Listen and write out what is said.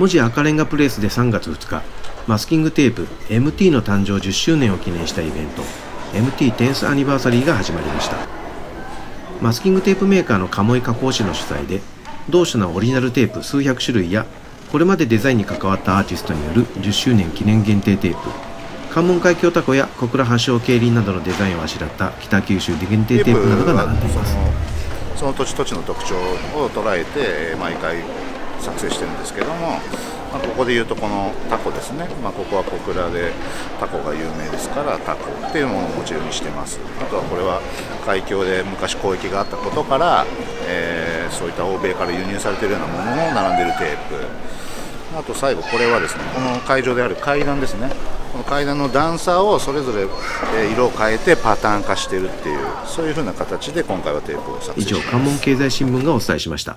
門司赤レンガプレイスで3月2日、マスキングテープ MT の誕生10周年を記念したイベント MT10th Anniversary が始まりました。マスキングテープメーカーの鴨井加工師の主催で、同社のオリジナルテープ数百種類や、これまでデザインに関わったアーティストによる10周年記念限定テープ、関門海峡タコや小倉発祥競輪などのデザインをあしらった北九州限定テープなどが並んでいます。その土地土地の特徴を捉えて毎回作成してるんですけども、ここでいうとこのタコですね、ここは小倉でタコが有名ですからタコっていうものをモチーフにしてます。あとはこれは海峡で昔交易があったことから、そういった欧米から輸入されているようなものを並んでるテープ。あと最後これはですね、この会場である階段ですね、この階段の段差をそれぞれ色を変えてパターン化しているっていう、そういうふうな形で今回はテープを作成しています。以上、関門経済新聞がお伝えしました。